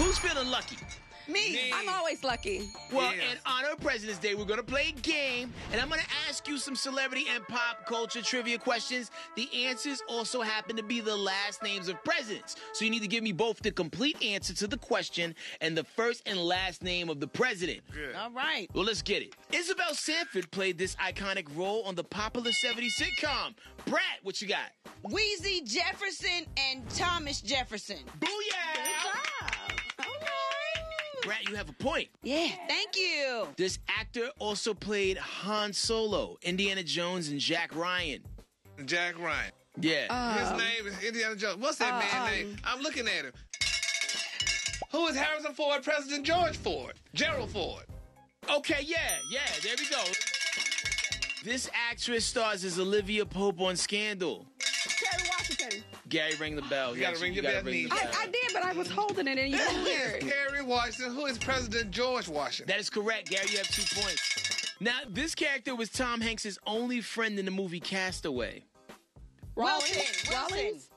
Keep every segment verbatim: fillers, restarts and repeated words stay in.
Who's feeling lucky? Me. Me. I'm always lucky. Well, yeah. In honor of President's Day, we're going to play a game, and I'm going to ask you some celebrity and pop culture trivia questions. The answers also happen to be the last names of presidents, so you need to give me both the complete answer to the question and the first and last name of the president. Good. All right. Well, let's get it. Isabel Sanford played this iconic role on the popular seventies sitcom. Brad, what you got? Wheezy Jefferson and Thomas Jefferson. Booyah! Good job. Brat, you have a point. Yeah, thank you. This actor also played Han Solo, Indiana Jones, and Jack Ryan. Jack Ryan. Yeah. Um, His name is Indiana Jones. What's that um, man's name? I'm looking at him. Who is Harrison Ford? President George Ford. Gerald Ford. Okay, yeah, yeah, there we go. This actress stars as Olivia Pope on Scandal. Kerry Washington. Gary, ring the bell. You got to ring the bell. I did, but I was holding it and you didn't hear it. Kerry Washington. Who is President George Washington? That is correct, Gary. You have two points. Now, this character was Tom Hanks' only friend in the movie Castaway. Rollins. Rollins.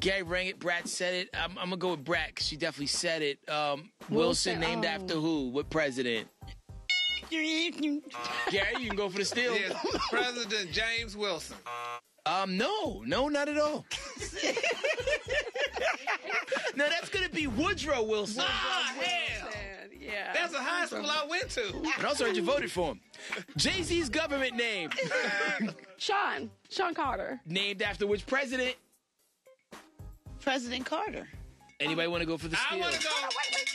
Gary rang it. Brat said it. I'm, I'm going to go with Brat because she definitely said it. Um, Wilson, Wilson, named oh. after who? What president? Gary, you can go for the steal. Yes, President James Wilson. Um, no, no, not at all. No, that's going to be Woodrow Wilson. Ah, oh, hell. Yeah. That's a high school I went to. And also heard you voted for him. Jay-Z's government name. Sean. Sean Carter. Named after which president? President Carter. Anybody want to go for the steal? I want to go. Oh, wait, wait.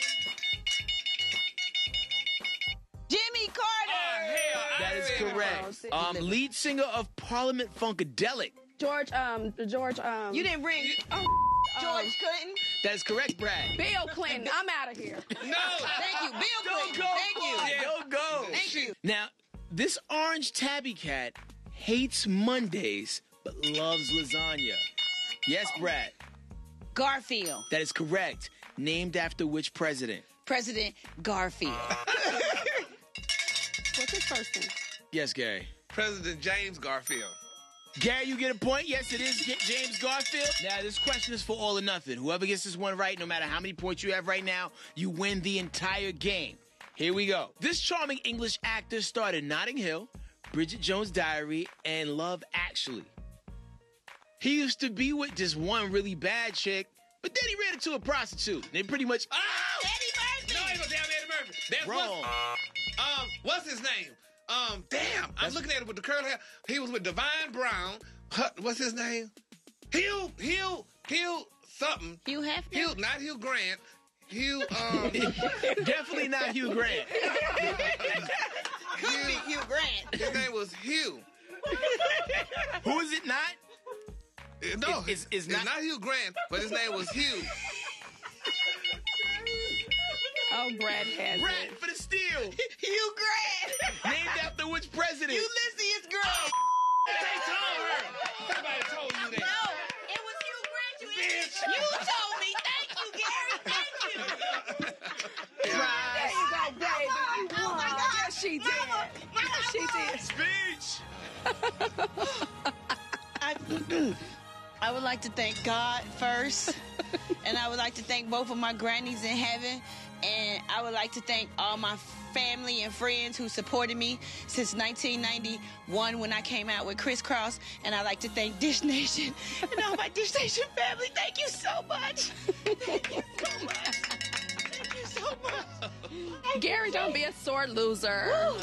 Jimmy Carter. Oh, hell. That is correct. Um, lead singer of Parliament Funkadelic. George, um, George, um. You didn't ring. Oh, George um, Clinton. That is correct, Brad. Bill Clinton. I'm out of here. No. Thank you. Bill Don't Clinton. Go Thank you. Yeah. Don't go. Thank you. Now, this orange tabby cat hates Mondays but loves lasagna. Yes, Brad. Garfield. That is correct. Named after which president? President Garfield. What's his first name? Yes, Gary. President James Garfield. Gary, you get a point. Yes, it is James Garfield. Now, this question is for all or nothing. Whoever gets this one right, no matter how many points you have right now, you win the entire game. Here we go. This charming English actor starred in Notting Hill, Bridget Jones Diary, and Love Actually. He used to be with just one really bad chick, but then he ran into a prostitute. They pretty much... Oh! Eddie Murphy! No, he was down Eddie Murphy. That's wrong. What's, um, what's his name? Um, damn, I'm That's looking at him with the curly hair. He was with Divine Brown. Her, what's his name? Hugh, Hugh, Hugh something. Hugh Hefner? Hugh, not Hugh Grant. Hugh, um... Definitely not Hugh Grant. Could Hugh, be Hugh Grant. His name was Hugh. Who is it not? It, no, it's, it's, it's, not... it's not Hugh Grant, but his name was Hugh. Oh, Brad has Brad it. For the steal. Hugh Grant. Named after which president? Ulysses Grant. Oh, they told her. Somebody told you that. No, it was Hugh Grant. You, you told me. Thank you, Gary. Thank you. There you go, baby. You won. Oh, my God. Yes, she did. Mama, Mama, yes, she did. Speech. I, I would like to thank God first, and I would like to thank both of my grannies in heaven. And I would like to thank all my family and friends who supported me since nineteen ninety-one when I came out with Criss Cross. And I'd like to thank Dish Nation and all my Dish Nation family. Thank you so much. Thank you so much. Thank you so much. Thank Gary, you. Don't be a sore loser. Uh,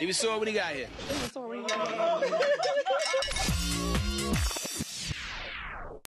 he was sore when he got here. He was sore when he got here.